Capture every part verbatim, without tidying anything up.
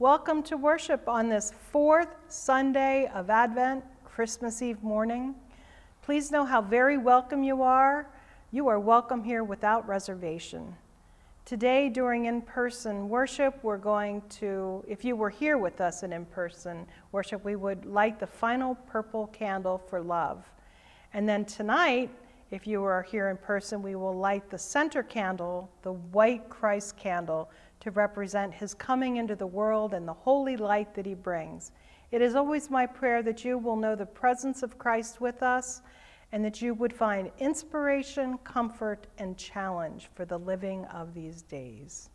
Welcome to worship on this fourth Sunday of Advent, Christmas Eve morning. Please know how very welcome you are. You are welcome here without reservation. Today, during in-person worship, we're going to, if you were here with us in in-person worship, we would light the final purple candle for love. And then tonight, if you are here in person, we will light the center candle, the white Christ candle, to represent his coming into the world and the holy light that he brings. It is always my prayer that you will know the presence of Christ with us and that you would find inspiration, comfort, and challenge for the living of these days.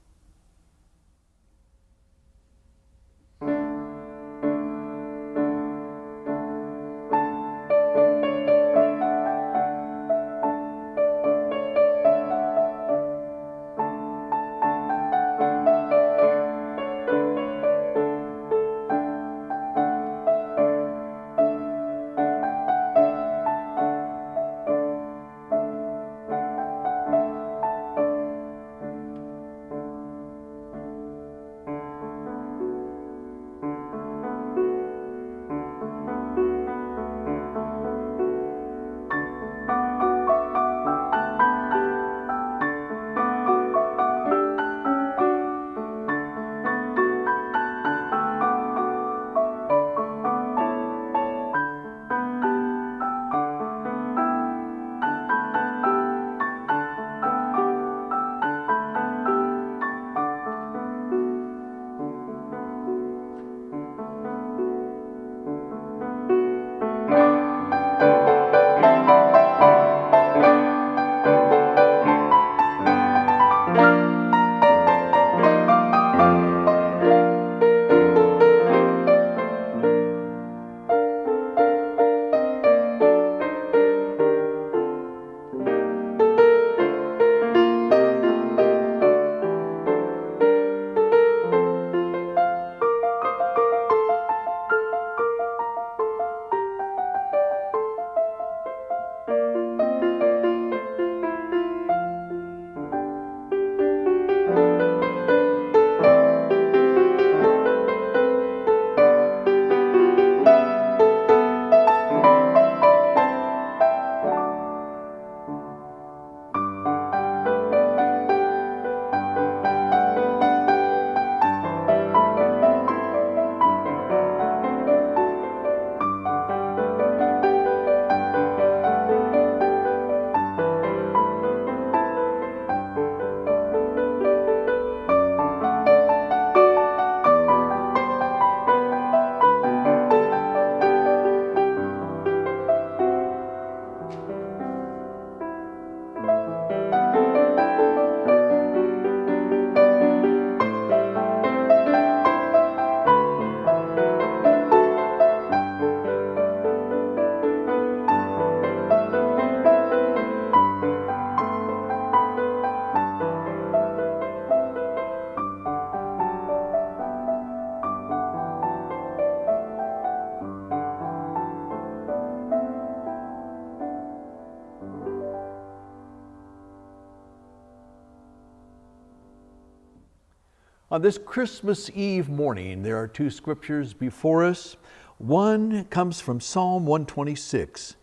On this Christmas Eve morning, there are two scriptures before us. One comes from Psalm one twenty-six.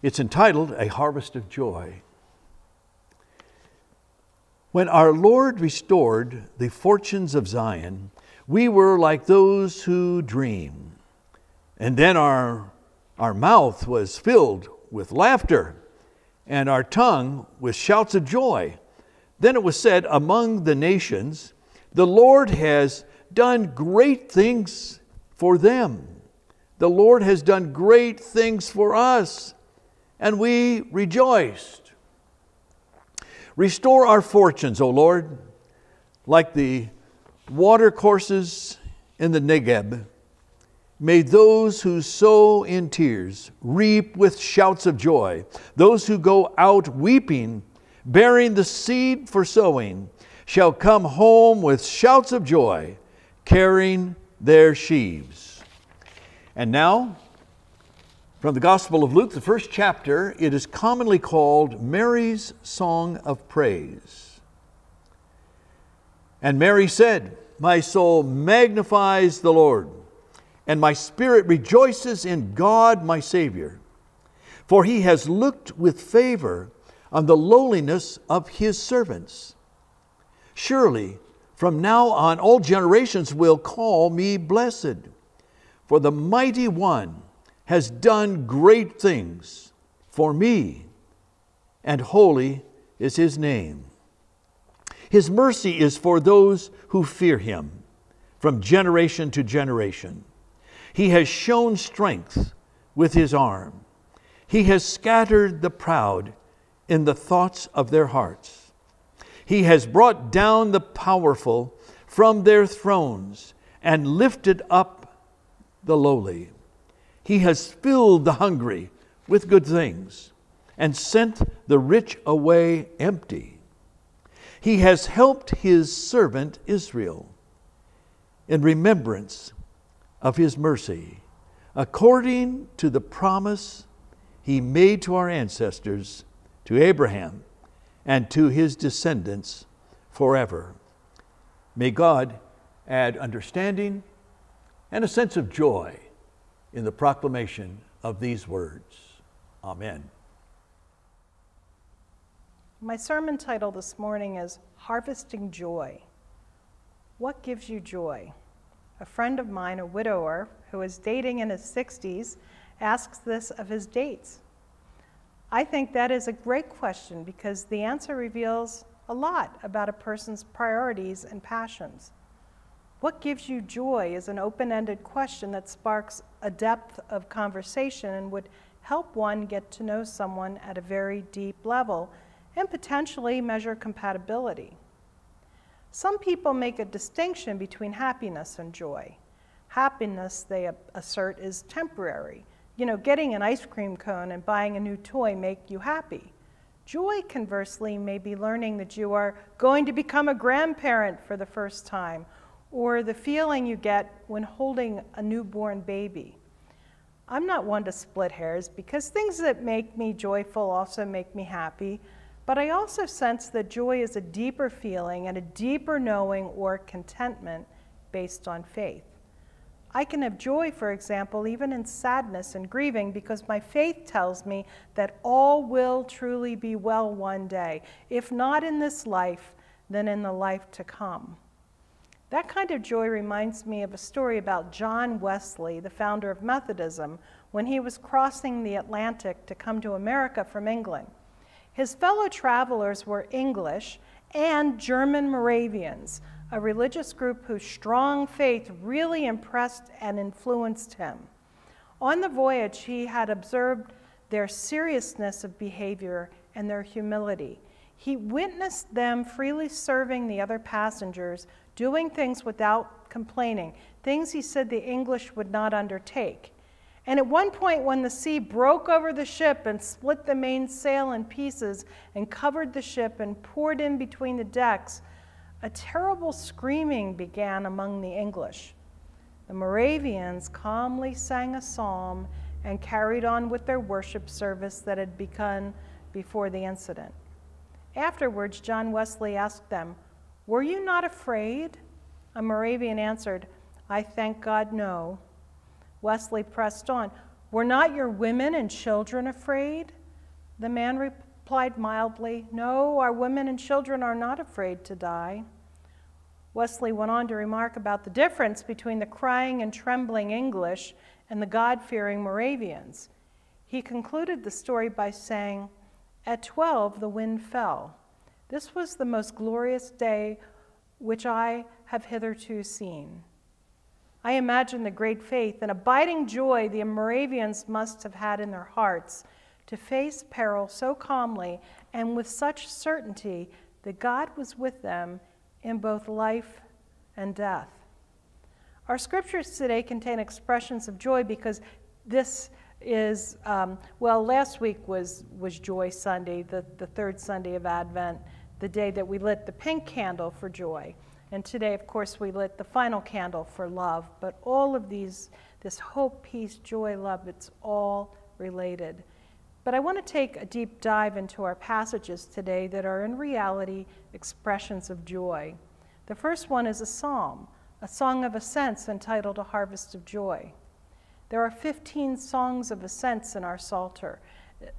It's entitled, A Harvest of Joy. When our Lord restored the fortunes of Zion, we were like those who dream. And then our, our mouth was filled with laughter, and our tongue with shouts of joy. Then it was said among the nations, the Lord has done great things for them. The Lord has done great things for us, and we rejoiced. Restore our fortunes, O Lord, like the watercourses in the Negeb. May those who sow in tears reap with shouts of joy. Those who go out weeping, bearing the seed for sowing, shall come home with shouts of joy, carrying their sheaves. And now, from the Gospel of Luke, the first chapter, it is commonly called Mary's Song of Praise. And Mary said, My soul magnifies the Lord, and my spirit rejoices in God my Savior, for he has looked with favor on the lowliness of his servants. Surely from now on all generations will call me blessed, for the Mighty One has done great things for me, and holy is his name. His mercy is for those who fear him from generation to generation. He has shown strength with his arm. He has scattered the proud in the thoughts of their hearts. He has brought down the powerful from their thrones and lifted up the lowly. He has filled the hungry with good things and sent the rich away empty. He has helped his servant Israel in remembrance of his mercy, according to the promise he made to our ancestors, to Abraham, and to his descendants forever. May God add understanding and a sense of joy in the proclamation of these words. Amen. My sermon title this morning is Harvesting Joy. What gives you joy? A friend of mine, a widower who is dating in his sixties, asks this of his dates. I think that is a great question because the answer reveals a lot about a person's priorities and passions. What gives you joy is an open-ended question that sparks a depth of conversation and would help one get to know someone at a very deep level and potentially measure compatibility. Some people make a distinction between happiness and joy. Happiness, they assert, is temporary. You know, getting an ice cream cone and buying a new toy make you happy. Joy, conversely, may be learning that you are going to become a grandparent for the first time, or the feeling you get when holding a newborn baby. I'm not one to split hairs because things that make me joyful also make me happy, but I also sense that joy is a deeper feeling and a deeper knowing or contentment based on faith. I can have joy, for example, even in sadness and grieving because my faith tells me that all will truly be well one day, if not in this life, then in the life to come. That kind of joy reminds me of a story about John Wesley, the founder of Methodism, when he was crossing the Atlantic to come to America from England. His fellow travelers were English and German Moravians, a religious group whose strong faith really impressed and influenced him. On the voyage, he had observed their seriousness of behavior and their humility. He witnessed them freely serving the other passengers, doing things without complaining, things he said the English would not undertake. And at one point when the sea broke over the ship and split the mainsail in pieces and covered the ship and poured in between the decks, a terrible screaming began among the English. The Moravians calmly sang a psalm and carried on with their worship service that had begun before the incident. Afterwards, John Wesley asked them, "Were you not afraid?" A Moravian answered, "I thank God, no." Wesley pressed on, "Were not your women and children afraid?" The man replied mildly, "No, our women and children are not afraid to die." Wesley went on to remark about the difference between the crying and trembling English and the God-fearing Moravians. He concluded the story by saying, "At twelve, the wind fell. This was the most glorious day which I have hitherto seen." I imagine the great faith and abiding joy the Moravians must have had in their hearts to face peril so calmly and with such certainty that God was with them in both life and death. Our scriptures today contain expressions of joy because this is, um, well, last week was, was Joy Sunday, the, the third Sunday of Advent, the day that we lit the pink candle for joy. And today, of course, we lit the final candle for love. But all of these, this hope, peace, joy, love, it's all related. But I want to take a deep dive into our passages today that are in reality expressions of joy. The first one is a psalm, a song of ascents entitled A Harvest of Joy. There are fifteen songs of ascents in our Psalter.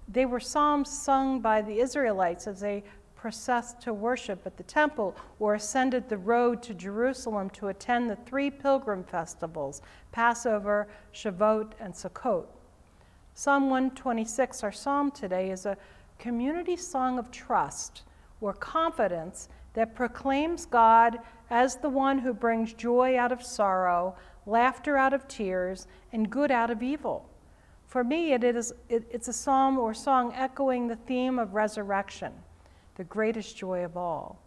They were psalms sung by the Israelites as they processed to worship at the temple or ascended the road to Jerusalem to attend the three pilgrim festivals, Passover, Shavuot, and Sukkot. Psalm one twenty-six, our psalm today, is a community song of trust or confidence that proclaims God as the one who brings joy out of sorrow, laughter out of tears, and good out of evil. For me, it is, it, it's a psalm or song echoing the theme of resurrection, the greatest joy of all.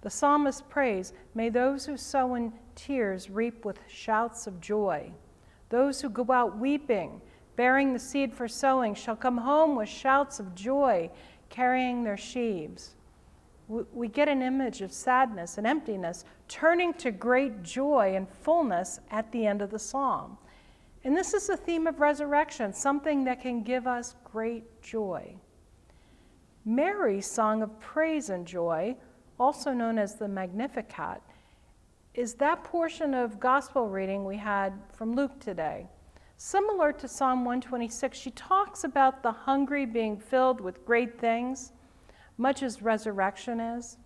The psalmist prays, "May those who sow in tears reap with shouts of joy. Those who go out weeping, bearing the seed for sowing, shall come home with shouts of joy, carrying their sheaves." We get an image of sadness and emptiness turning to great joy and fullness at the end of the psalm. And this is the theme of resurrection, something that can give us great joy. Mary's song of praise and joy, also known as the Magnificat, is that portion of gospel reading we had from Luke today. Similar to Psalm one twenty-six, she talks about the hungry being filled with great things, much as resurrection is.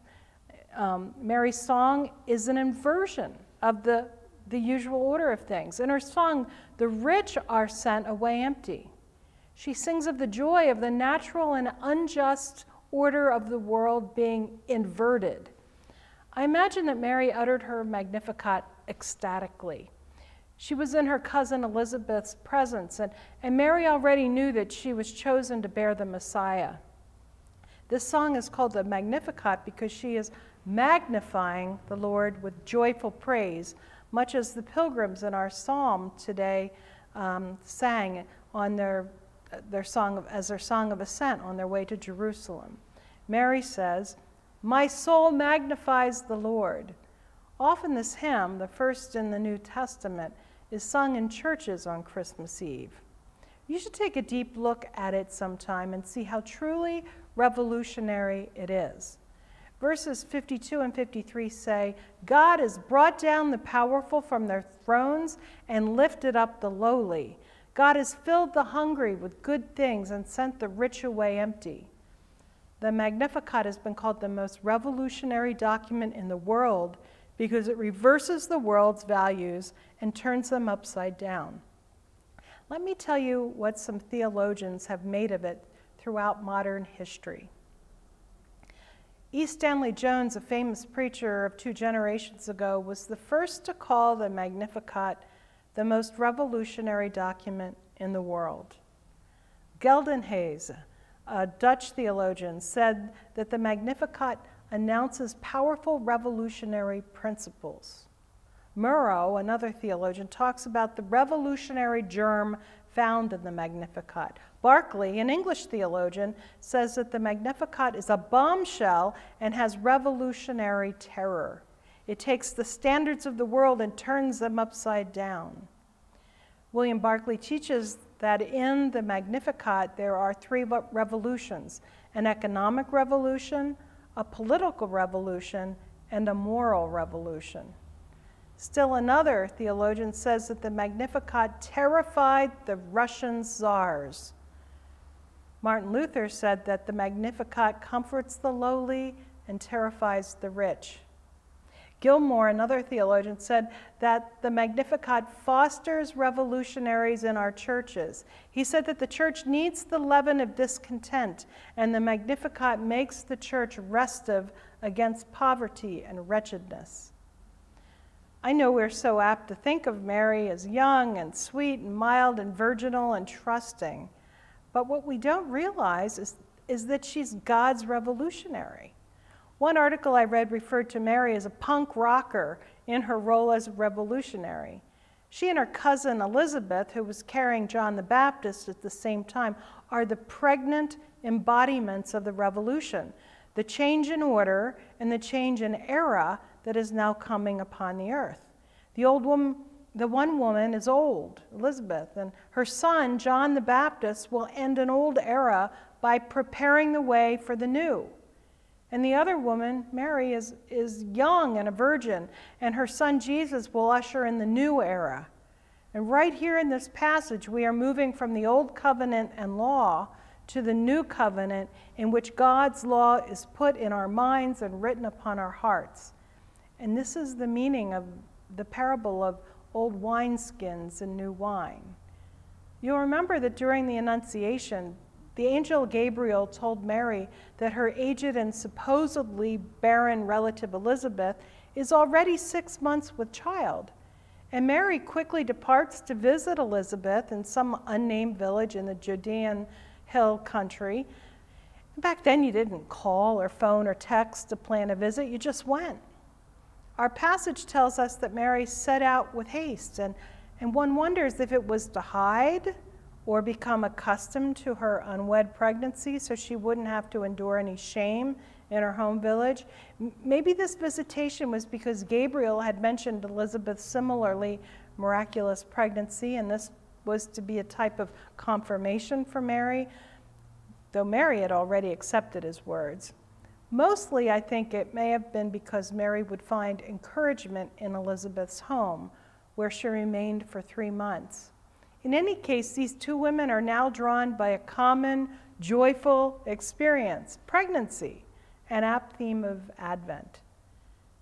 Um, Mary's song is an inversion of the, the usual order of things. In her song, the rich are sent away empty. She sings of the joy of the natural and unjust order of the world being inverted. I imagine that Mary uttered her Magnificat ecstatically. She was in her cousin Elizabeth's presence, and, and Mary already knew that she was chosen to bear the Messiah. This song is called the Magnificat because she is magnifying the Lord with joyful praise, much as the pilgrims in our psalm today um, sang on their, their song of, as their song of ascent on their way to Jerusalem. Mary says, "My soul magnifies the Lord." Often this hymn, the first in the New Testament, is sung in churches on Christmas Eve. You should take a deep look at it sometime and see how truly revolutionary it is. Verses fifty-two and fifty-three say, "God has brought down the powerful from their thrones and lifted up the lowly. God has filled the hungry with good things and sent the rich away empty." The Magnificat has been called the most revolutionary document in the world because it reverses the world's values and turns them upside down. Let me tell you what some theologians have made of it throughout modern history. E. Stanley Jones, a famous preacher of two generations ago, was the first to call the Magnificat the most revolutionary document in the world. Geldenhuis, a Dutch theologian, said that the Magnificat announces powerful revolutionary principles. Murrow, another theologian, talks about the revolutionary germ found in the Magnificat. Barclay, an English theologian, says that the Magnificat is a bombshell and has revolutionary terror. It takes the standards of the world and turns them upside down. William Barclay teaches that in the Magnificat there are three revolutions: an economic revolution, a political revolution, and a moral revolution. Still another theologian says that the Magnificat terrified the Russian czars. Martin Luther said that the Magnificat comforts the lowly and terrifies the rich. Gilmore, another theologian, said that the Magnificat fosters revolutionaries in our churches. He said that the church needs the leaven of discontent, and the Magnificat makes the church restive against poverty and wretchedness. I know we're so apt to think of Mary as young and sweet and mild and virginal and trusting, but what we don't realize is, is that she's God's revolutionary. One article I read referred to Mary as a punk rocker in her role as a revolutionary. She and her cousin Elizabeth, who was carrying John the Baptist at the same time, are the pregnant embodiments of the revolution, the change in order and the change in era that is now coming upon the earth. The old woman, the one woman is old, Elizabeth, and her son, John the Baptist, will end an old era by preparing the way for the new. And the other woman, Mary, is, is young and a virgin, and her son Jesus will usher in the new era. And right here in this passage, we are moving from the old covenant and law to the new covenant in which God's law is put in our minds and written upon our hearts. And this is the meaning of the parable of old wineskins and new wine. You'll remember that during the Annunciation, the angel Gabriel told Mary that her aged and supposedly barren relative Elizabeth is already six months with child. And Mary quickly departs to visit Elizabeth in some unnamed village in the Judean hill country. Back then, you didn't call or phone or text to plan a visit. You just went. Our passage tells us that Mary set out with haste, and, and one wonders if it was to hide or become accustomed to her unwed pregnancy so she wouldn't have to endure any shame in her home village. Maybe this visitation was because Gabriel had mentioned Elizabeth's similarly miraculous pregnancy, and this was to be a type of confirmation for Mary, though Mary had already accepted his words. Mostly, I think it may have been because Mary would find encouragement in Elizabeth's home, where she remained for three months. In any case, these two women are now drawn by a common, joyful experience, pregnancy, an apt theme of Advent.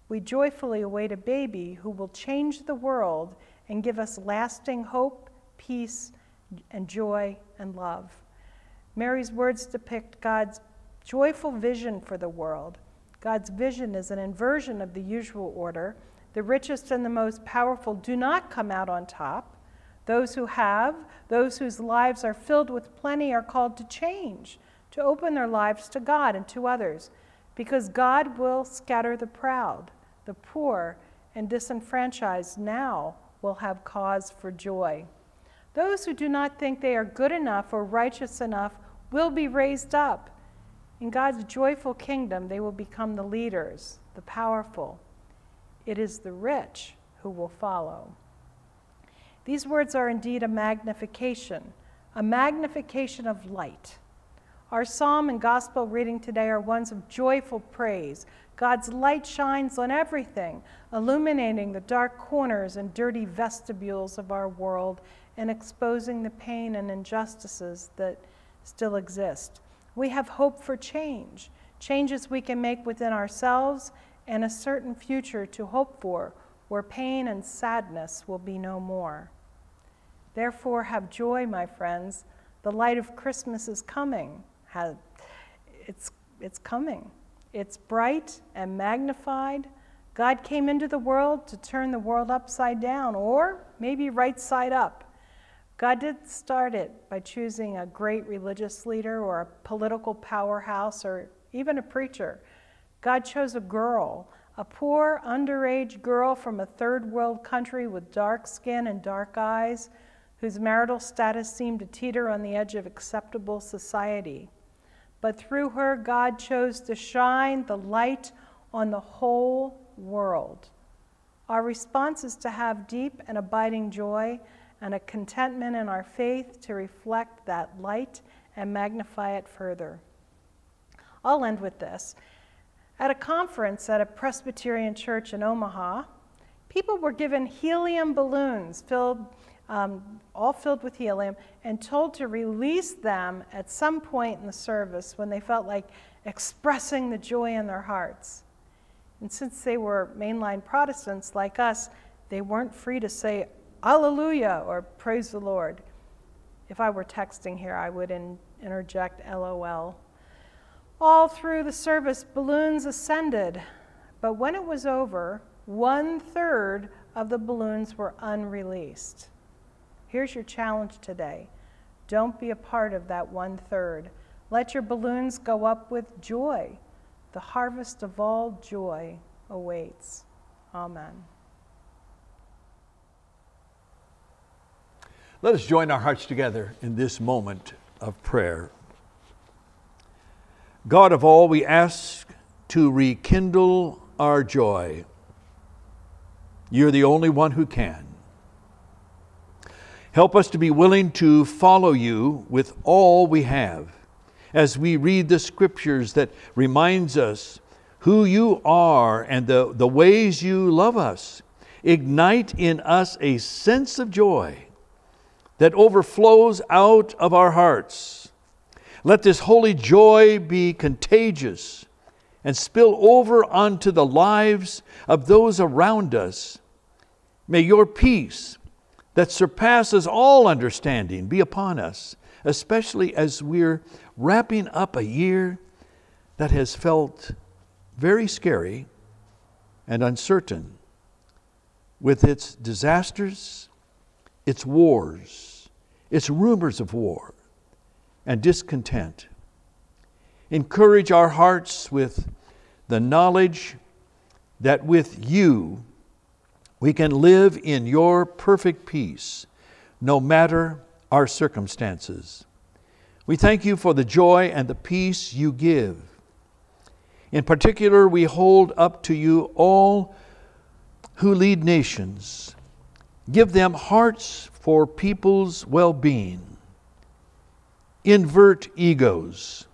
We joyfully await a baby who will change the world and give us lasting hope, peace, and joy and love. Mary's words depict God's joyful vision for the world. God's vision is an inversion of the usual order. The richest and the most powerful do not come out on top. Those who have, those whose lives are filled with plenty, are called to change, to open their lives to God and to others, because God will scatter the proud. The poor and disenfranchised now will have cause for joy. Those who do not think they are good enough or righteous enough will be raised up. In God's joyful kingdom, they will become the leaders, the powerful. It is the rich who will follow. These words are indeed a magnification, a magnification of light. Our psalm and gospel reading today are ones of joyful praise. God's light shines on everything, illuminating the dark corners and dirty vestibules of our world and exposing the pain and injustices that still exist. We have hope for change, changes we can make within ourselves, and a certain future to hope for, where pain and sadness will be no more. Therefore, have joy, my friends. The light of Christmas is coming. It's, it's coming. It's bright and magnified. God came into the world to turn the world upside down, or maybe right side up. God did start it by choosing a great religious leader or a political powerhouse or even a preacher. God chose a girl, a poor underage girl from a third world country with dark skin and dark eyes, whose marital status seemed to teeter on the edge of acceptable society. But through her, God chose to shine the light on the whole world. Our response is to have deep and abiding joy and a contentment in our faith to reflect that light and magnify it further. I'll end with this. At a conference at a Presbyterian church in Omaha, people were given helium balloons, filled, um, all filled with helium, and told to release them at some point in the service when they felt like expressing the joy in their hearts. And since they were mainline Protestants like us, they weren't free to say, "Hallelujah," or "Praise the Lord." If I were texting here, I would in interject L O L. All through the service, balloons ascended, but when it was over, one-third of the balloons were unreleased. Here's your challenge today. Don't be a part of that one-third. Let your balloons go up with joy. The harvest of all joy awaits. Amen. Let us join our hearts together in this moment of prayer. God of all, we ask to rekindle our joy. You're the only one who can. Help us to be willing to follow you with all we have as we read the scriptures that reminds us who you are and the, the ways you love us. Ignite in us a sense of joy that overflows out of our hearts. Let this holy joy be contagious and spill over onto the lives of those around us. May your peace that surpasses all understanding be upon us, especially as we're wrapping up a year that has felt very scary and uncertain, with its disasters, its wars, its rumors of war, and discontent. Encourage our hearts with the knowledge that with you we can live in your perfect peace, no matter our circumstances. We thank you for the joy and the peace you give. In particular, we hold up to you all who lead nations. Give them hearts for people's well-being. Invert egos.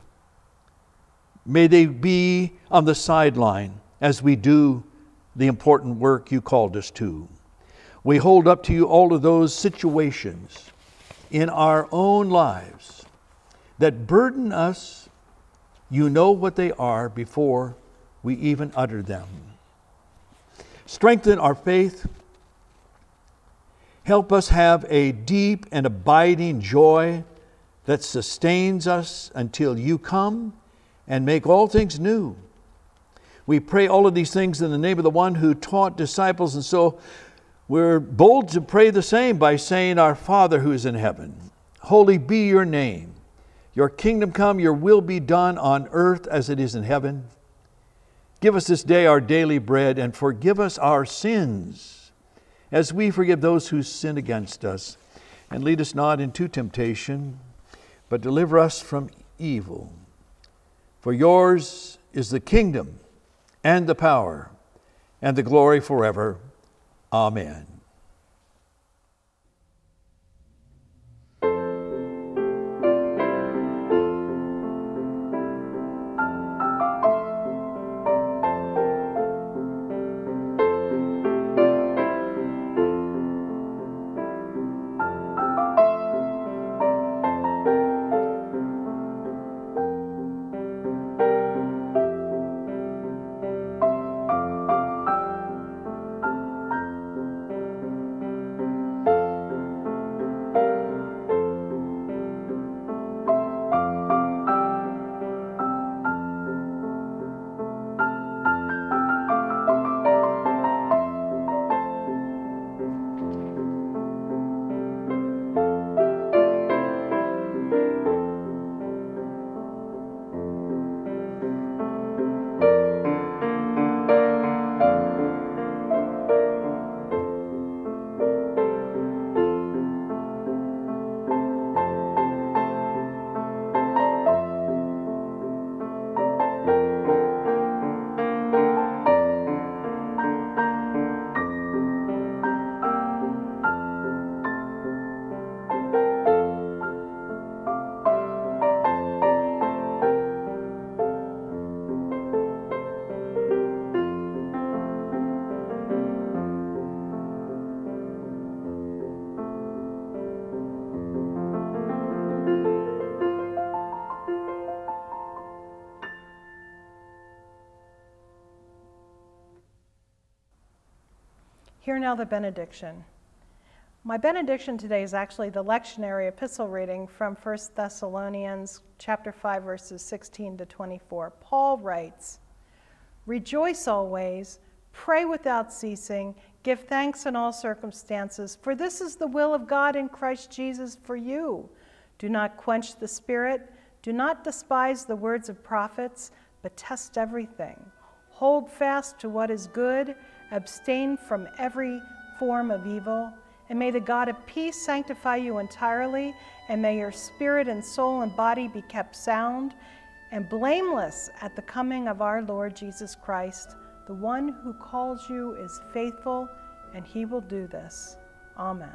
May they be on the sideline as we do the important work you called us to. We hold up to you all of those situations in our own lives that burden us. You know what they are before we even utter them. Strengthen our faith. Help us have a deep and abiding joy that sustains us until you come and make all things new. We pray all of these things in the name of the one who taught disciples, and so we're bold to pray the same by saying, Our Father who is in heaven, holy be your name. Your kingdom come, your will be done on earth as it is in heaven. Give us this day our daily bread, and forgive us our sins as we forgive those who sin against us. And lead us not into temptation, but deliver us from evil. For yours is the kingdom and the power and the glory forever. Amen. Hear now the benediction. My benediction today is actually the lectionary epistle reading from First Thessalonians chapter five, verses sixteen to twenty-four. Paul writes, "Rejoice always, pray without ceasing, give thanks in all circumstances, for this is the will of God in Christ Jesus for you. Do not quench the spirit, do not despise the words of prophets, but test everything. Hold fast to what is good, abstain from every form of evil, and may the God of peace sanctify you entirely, and may your spirit and soul and body be kept sound and blameless at the coming of our Lord Jesus Christ. The one who calls you is faithful, and he will do this. Amen."